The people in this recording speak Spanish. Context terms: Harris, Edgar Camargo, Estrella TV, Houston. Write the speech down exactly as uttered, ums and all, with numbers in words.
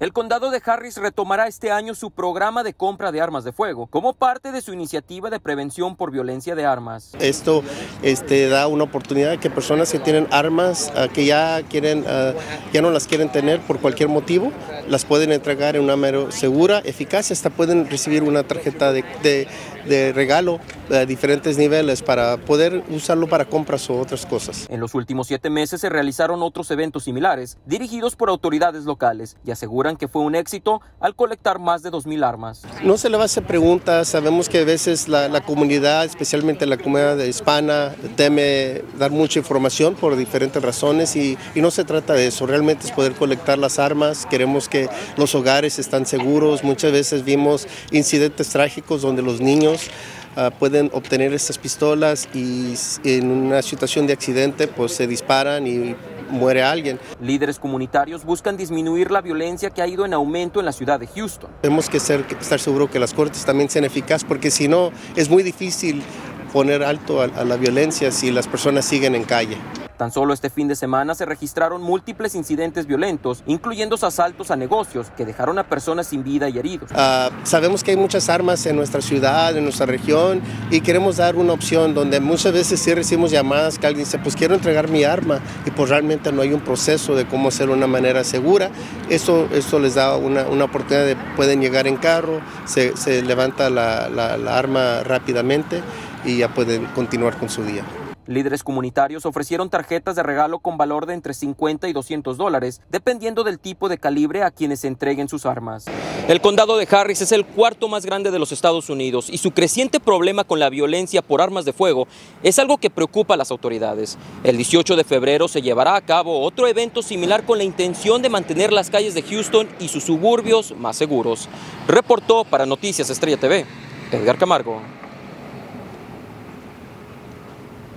El condado de Harris retomará este año su programa de compra de armas de fuego como parte de su iniciativa de prevención por violencia de armas. Esto este, da una oportunidad que personas que tienen armas, uh, que ya, quieren, uh, ya no las quieren tener por cualquier motivo, las pueden entregar en una manera segura, eficaz, hasta pueden recibir una tarjeta de, de, de regalo a diferentes niveles para poder usarlo para compras o otras cosas. En los últimos siete meses se realizaron otros eventos similares dirigidos por autoridades locales y aseguran que fue un éxito al colectar más de dos mil armas. No se le va a hacer preguntas, sabemos que a veces la, la comunidad, especialmente la comunidad hispana, teme dar mucha información por diferentes razones y, y no se trata de eso, realmente es poder colectar las armas, queremos que los hogares estén seguros, muchas veces vimos incidentes trágicos donde los niños uh, pueden obtener estas pistolas y en una situación de accidente pues se disparan y muere alguien. Líderes comunitarios buscan disminuir la violencia que ha ido en aumento en la ciudad de Houston. Tenemos que ser, estar seguros que las cortes también sean eficaces, porque si no es muy difícil poner alto a, a la violencia si las personas siguen en calle. Tan solo este fin de semana se registraron múltiples incidentes violentos, incluyendo asaltos a negocios que dejaron a personas sin vida y heridos. Uh, sabemos que hay muchas armas en nuestra ciudad, en nuestra región, y queremos dar una opción donde muchas veces sí recibimos llamadas que alguien dice, pues quiero entregar mi arma, y pues realmente no hay un proceso de cómo hacerlo de una manera segura. Esto, esto les da una, una oportunidad de pueden llegar en carro, se, se levanta la, la, la arma rápidamente y ya pueden continuar con su día. Líderes comunitarios ofrecieron tarjetas de regalo con valor de entre cincuenta y doscientos dólares, dependiendo del tipo de calibre a quienes entreguen sus armas. El condado de Harris es el cuarto más grande de los Estados Unidos y su creciente problema con la violencia por armas de fuego es algo que preocupa a las autoridades. El dieciocho de febrero se llevará a cabo otro evento similar con la intención de mantener las calles de Houston y sus suburbios más seguros. Reportó para Noticias Estrella T V, Edgar Camargo.